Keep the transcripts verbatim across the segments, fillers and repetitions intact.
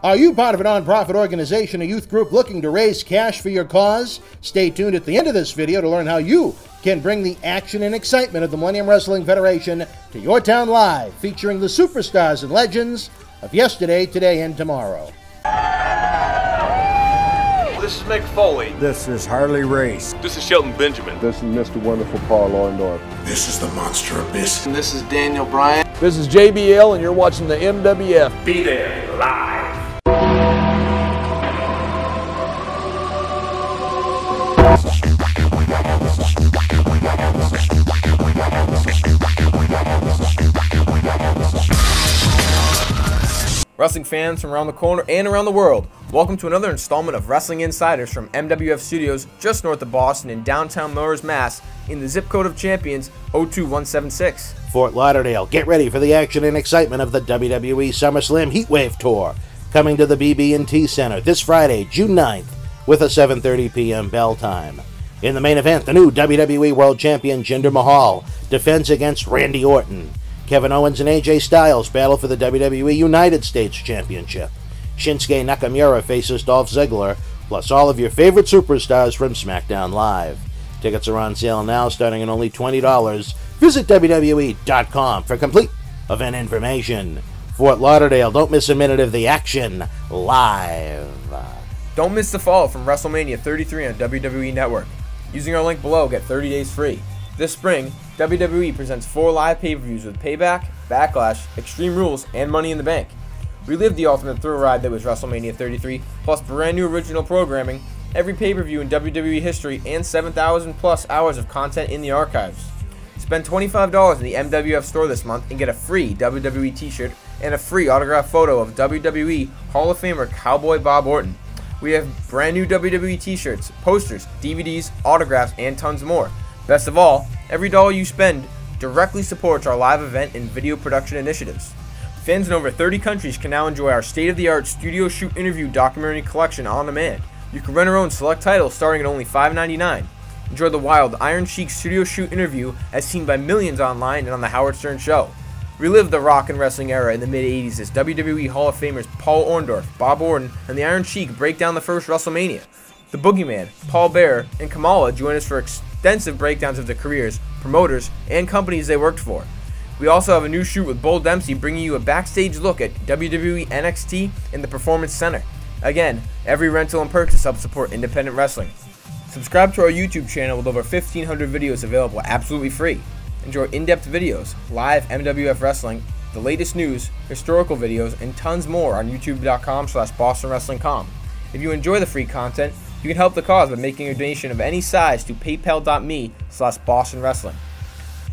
Are you part of a nonprofit organization or youth group looking to raise cash for your cause? Stay tuned at the end of this video to learn how you can bring the action and excitement of the Millennium Wrestling Federation to your town live, featuring the superstars and legends of yesterday, today, and tomorrow. This is Mick Foley. This is Harley Race. This is Shelton Benjamin. This is Mister Wonderful Paul Orndorff. This is the Monster Abyss. And this is Daniel Bryan. This is J B L, and you're watching the M W F. Be there live. Wrestling fans from around the corner and around the world, welcome to another installment of Wrestling Insiders from M W F Studios just north of Boston in downtown Melrose, Mass, in the zip code of champions oh two one seven six. Fort Lauderdale, get ready for the action and excitement of the W W E SummerSlam Heatwave Tour, coming to the B B and T Center this Friday, June ninth, with a seven thirty p m bell time. In the main event, the new W W E World Champion Jinder Mahal defends against Randy Orton. Kevin Owens and A J Styles battle for the W W E United States Championship. Shinsuke Nakamura faces Dolph Ziggler, plus all of your favorite superstars from SmackDown Live. Tickets are on sale now, starting at only twenty dollars. Visit W W E dot com for complete event information. Fort Lauderdale, don't miss a minute of the action live. Don't miss the fall from WrestleMania thirty-three on W W E Network. Using our link below, get thirty days free. This spring, W W E presents four live pay-per-views with Payback, Backlash, Extreme Rules, and Money in the Bank. Relive the ultimate thrill ride that was WrestleMania thirty-three, plus brand new original programming, every pay-per-view in W W E history, and seven thousand plus hours of content in the archives. Spend twenty-five dollars in the M W F store this month and get a free W W E t-shirt and a free autographed photo of W W E Hall of Famer Cowboy Bob Orton. We have brand new W W E t-shirts, posters, D V Ds, autographs, and tons more. Best of all, every dollar you spend directly supports our live event and video production initiatives. Fans in over thirty countries can now enjoy our state-of-the-art studio shoot interview documentary collection on demand. You can rent our own select titles starting at only five ninety-nine. Enjoy the wild Iron Sheik studio shoot interview as seen by millions online and on the Howard Stern Show. Relive the rock and wrestling era in the mid eighties as W W E Hall of Famers Paul Orndorff, Bob Orton, and the Iron Sheik break down the first WrestleMania. The Boogeyman, Paul Bearer, and Kamala join us for extensive breakdowns of their careers, promoters, and companies they worked for. We also have a new shoot with Bull Dempsey bringing you a backstage look at W W E N X T and the Performance Center. Again, every rental and purchase helps support independent wrestling. Subscribe to our YouTube channel with over fifteen hundred videos available absolutely free. Enjoy in-depth videos, live M W F wrestling, the latest news, historical videos, and tons more on youtube dot com slash boston wrestling com. If you enjoy the free content, you can help the cause by making a donation of any size to paypal dot me slash Boston Wrestling.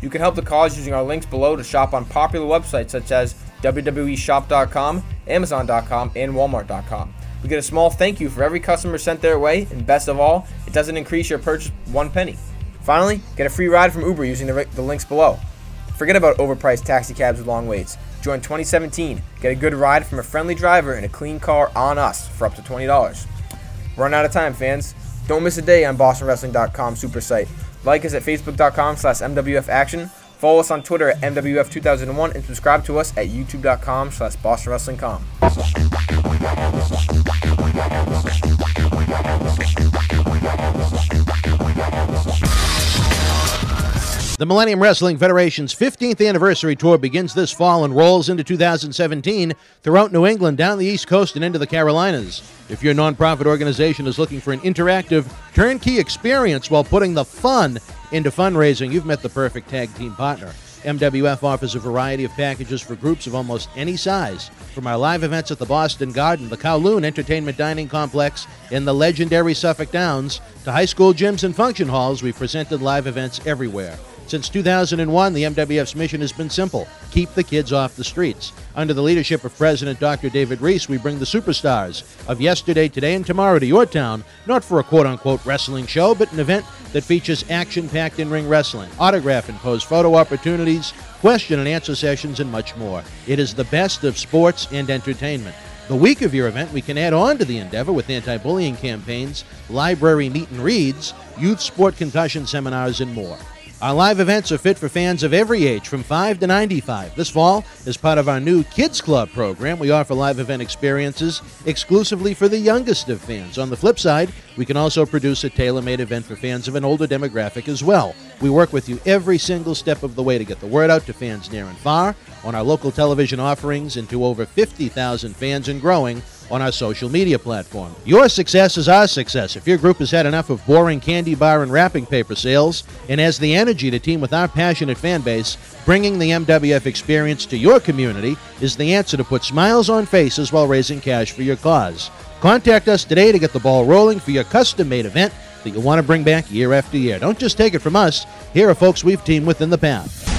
You can help the cause using our links below to shop on popular websites such as W W E shop dot com, amazon dot com, and walmart dot com. We get a small thank you for every customer sent their way, and best of all, it doesn't increase your purchase one penny. Finally, get a free ride from Uber using the, the links below. Forget about overpriced taxi cabs with long waits. Join twenty seventeen, get a good ride from a friendly driver and a clean car on us for up to twenty dollars. Run out of time, fans. Don't miss a day on boston wrestling dot com super site. Like us at facebook dot com slash M W F action. Follow us on Twitter at M W F two thousand one and subscribe to us at youtube dot com slash boston wrestling com. The Millennium Wrestling Federation's fifteenth anniversary tour begins this fall and rolls into two thousand seventeen throughout New England, down the East Coast, and into the Carolinas. If your nonprofit organization is looking for an interactive, turnkey experience while putting the fun into fundraising, you've met the perfect tag team partner. M W F offers a variety of packages for groups of almost any size, from our live events at the Boston Garden, the Kowloon Entertainment Dining Complex, and the legendary Suffolk Downs, to high school gyms and function halls. We've presented live events everywhere. Since two thousand one, the M W F's mission has been simple: keep the kids off the streets. Under the leadership of President Doctor David Reese, we bring the superstars of yesterday, today, and tomorrow to your town, not for a quote-unquote wrestling show, but an event that features action-packed in-ring wrestling, autograph and pose photo opportunities, question and answer sessions, and much more. It is the best of sports and entertainment. The week of your event, we can add on to the endeavor with anti-bullying campaigns, library meet and reads, youth sport concussion seminars, and more. Our live events are fit for fans of every age, from five to ninety-five. This fall, as part of our new Kids Club program, we offer live event experiences exclusively for the youngest of fans. On the flip side, we can also produce a tailor-made event for fans of an older demographic as well. We work with you every single step of the way to get the word out to fans near and far, on our local television offerings, and to over fifty thousand fans and growing on our social media platform. Your success is our success. If your group has had enough of boring candy bar and wrapping paper sales and has the energy to team with our passionate fan base, bringing the M W F experience to your community is the answer to put smiles on faces while raising cash for your cause. Contact us today to get the ball rolling for your custom-made event that you want to bring back year after year. Don't just take it from us. Here are folks we've teamed with in the past.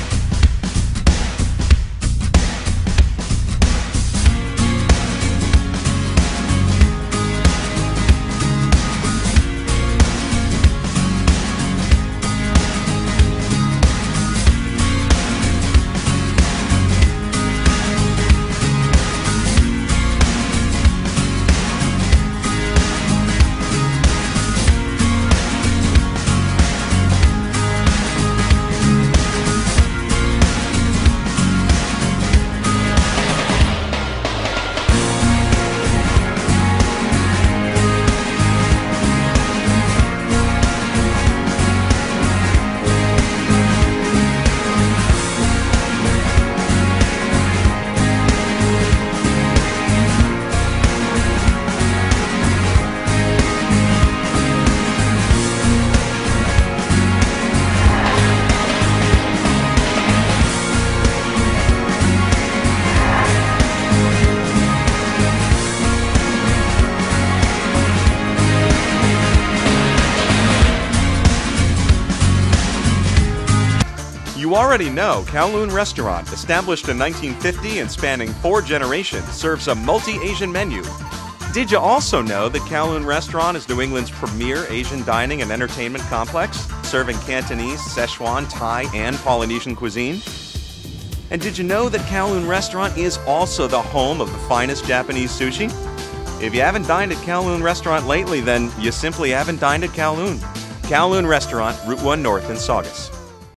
Already know, Kowloon Restaurant, established in nineteen fifty and spanning four generations, serves a multi-Asian menu. Did you also know that Kowloon Restaurant is New England's premier Asian dining and entertainment complex, serving Cantonese, Szechuan, Thai, and Polynesian cuisine? And did you know that Kowloon Restaurant is also the home of the finest Japanese sushi? If you haven't dined at Kowloon Restaurant lately, then you simply haven't dined at Kowloon. Kowloon Restaurant, Route one North in Saugus.